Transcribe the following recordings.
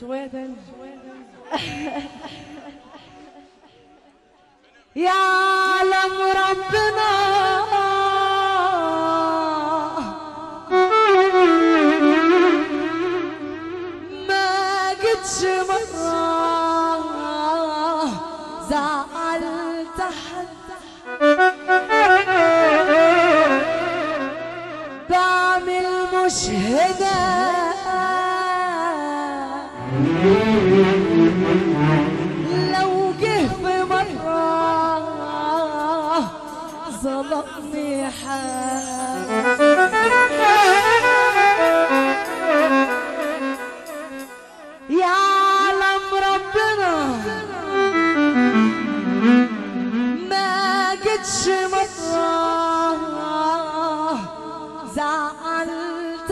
شويدا يعلم ربنا ما جتش مرة زعلت حد بعمل مشهدة لو جه في مرة ظلمني حد يعلم ربنا ما جتش مرة زعلت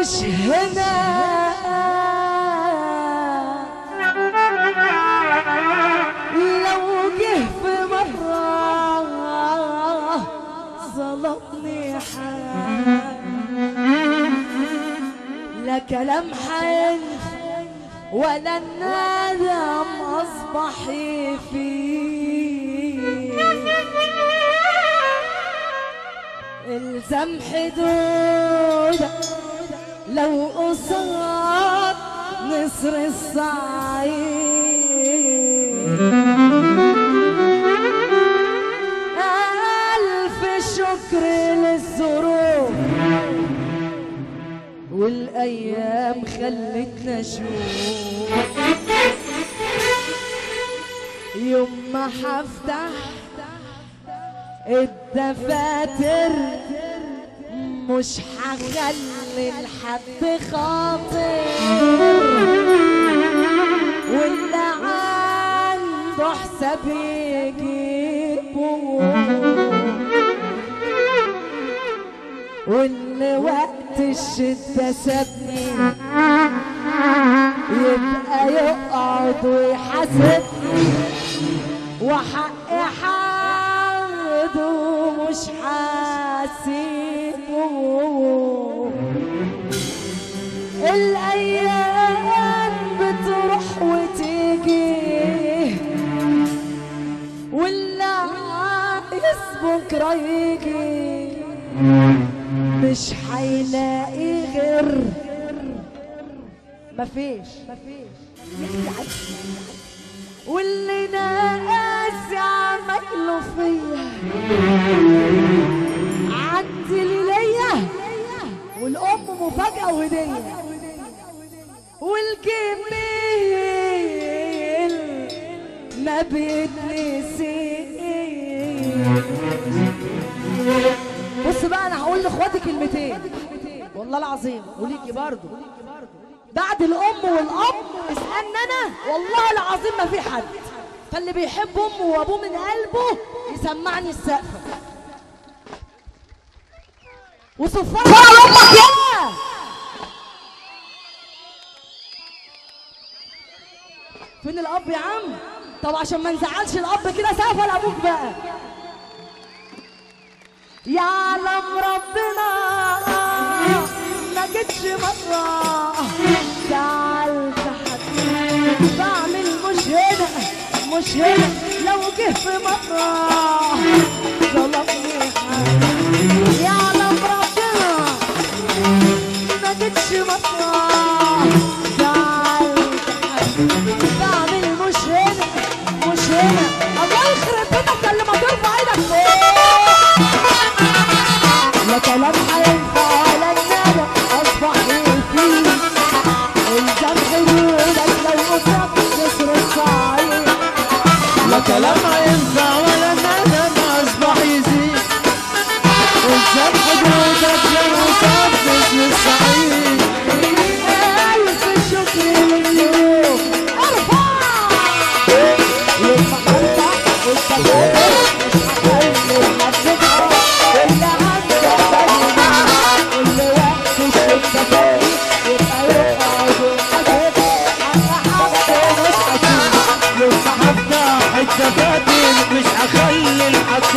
مش هنا لو جه في مرة ظلمني حال لا كلام حلف ولا الندم أصبح فيه إلزام حدودك لو قصاد نصر الصعيد ألف شكر للظروف والأيام خلتنا نشوف يوم ما هفتح الدفاتر مش هخلي لحد خاطر واللي عنده حساب يجيبه واللي وقت الشدة سابني يبقى يقعد ويحاسبني وحقي حقده مش حاسب الأيام بتروح وتيجي واللي عايز بكرة يجي مش هيلاقي غير مفيش واللي ناقص يعمله فيا عندي ليلية والأم مفاجأة وهدية والجميل ما بيتنسيش. بص بقى أنا هقول لإخواتي كلمتين والله العظيم وليكي برضه بعد الأم والأب اسألني أنا والله العظيم ما في حد فاللي بيحب أمه وأبوه من قلبه يسمعني السقفة وصفرها على امك يلا فين الاب يا عم؟ طب عشان ما نزعلش الاب كده سقفه لابوك بقى يعلم ربنا ما جتش مره زعلت حد بعمل مش هنا لو جه في مره ظلمني حد يعلم ربنا مش مطلع بعمل مش هنا الله يخرب بيتك اللي ما ترفع ايدك فوق لا كلام هينفع ولا ندم اصبح فيه الزام حدودك لو قصاد نصر الصعيد لا كلام هينفع ولا ندم اصبح يزيد الزام حدودك لو قصاد نصر الصعيد مش هخلي الحق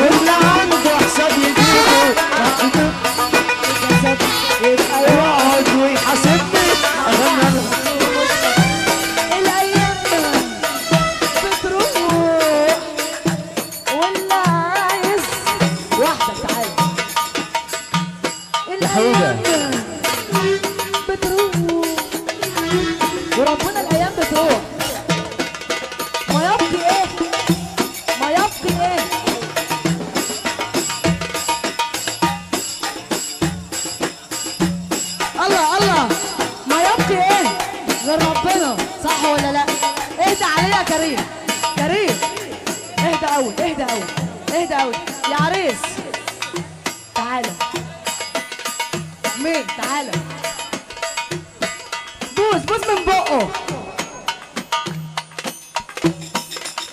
واللي عنده حوده بتروح وربنا الايام بتروح. ما يبقي ايه، ما يبقي ايه. الله الله، ما يبقي ايه غير ربنا، صح ولا لا؟ اهدى عليا يا كريم، كريم اهدى قوي، اهدى قوي، اهدى قوي يا عريس. تعالى مين، تعالى بوس بوس من بقه.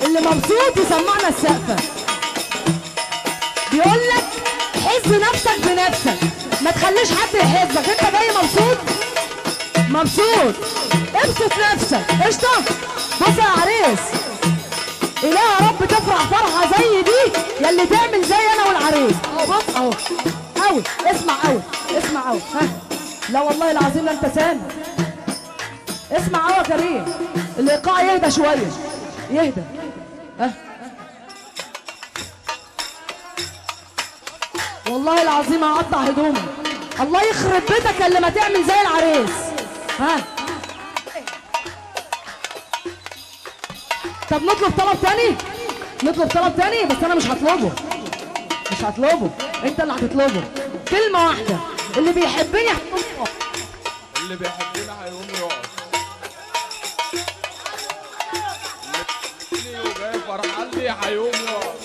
اللي مبسوط يسمعنا السقفه. بيقول لك حز نفسك بنفسك، ما تخليش حد يحزك. انت جاي مبسوط، مبسوط ابسط نفسك. قشطه. بص يا عريس، إله يا رب تفرح فرحه زي دي يلي تعمل زي انا والعريس. اهو بص اهو قوي، اسمع قوي، اسمع قوي. ها لا والله العظيم لا انت سامع. اسمع قوي يا كريم، الايقاع يهدى شويه، يهدى. ها والله العظيم هقطع هدومك. الله يخرب بيتك اللي ما تعمل زي العريس. ها طب نطلب طلب تاني، نطلب طلب تاني. بس انا مش هطلبه، مش هطلبه، انت اللي هتطلبه. كلمة واحدة، اللي بيحبني هيقوم يقف، اللي بيحبني هيقوم يقف، اللي بيحبني وجاي فرحان لي هيقوم يقف.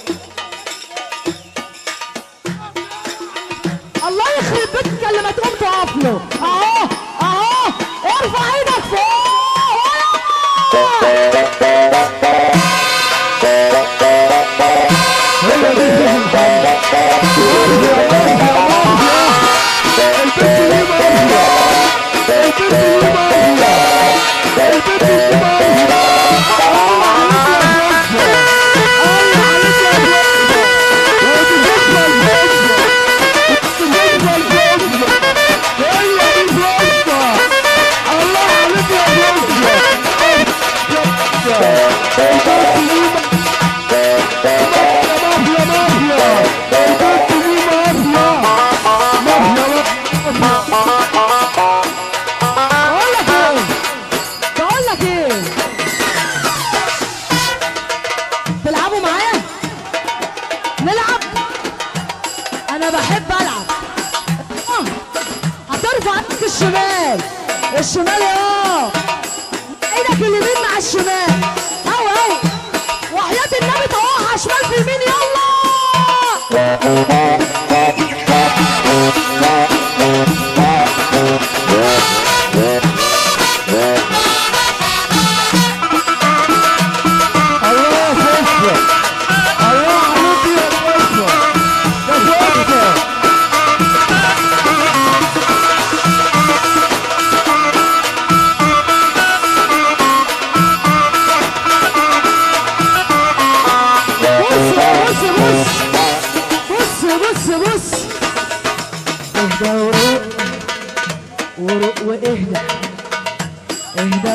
الله يخرب بيتك اللي ما تقوم تقف له. اهو اهو، ارفع ايدك فوق. الشمال، الشمال يا ايدك اليمين مع الشمال. هو هو وحياة النبي طوعها شمال في اليمين. يلا الله اكبر، الله عليك يا باشا. واهدى، اهدى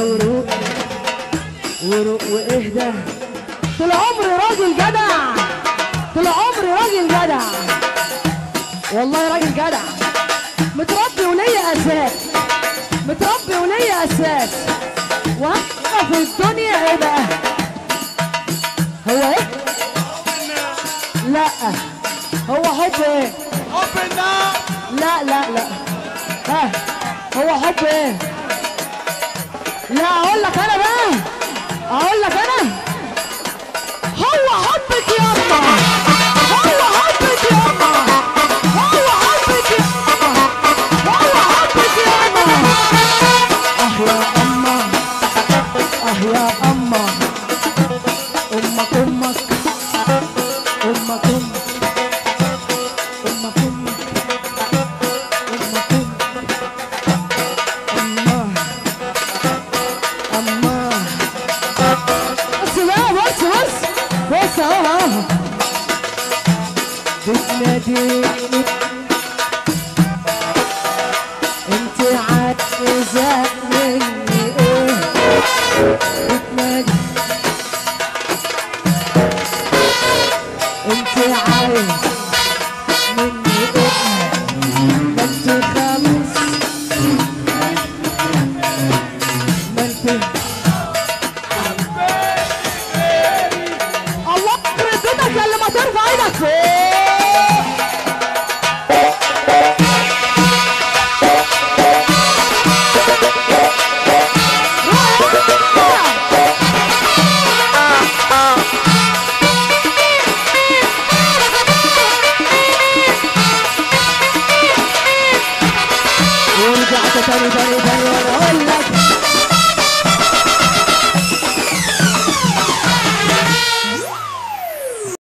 وروق، وروق واهدى. طول عمري راجل جدع، طول عمري راجل جدع، والله راجل جدع. متربي وليا اساس، متربي وليا اساس. وهبقى في الدنيا ايه بقى؟ هو ايه؟ لا هو حب ايه؟ حب النار. لا لا لا. ها هو حب ايه؟ لا اقول لك انا بقى، اقول لك انا، هو حبك يابا، هو حبك يابا، هو حبك يابا، هو حبك يابا. اه يا اما، اه يا اما، امك امك امك امك ثاني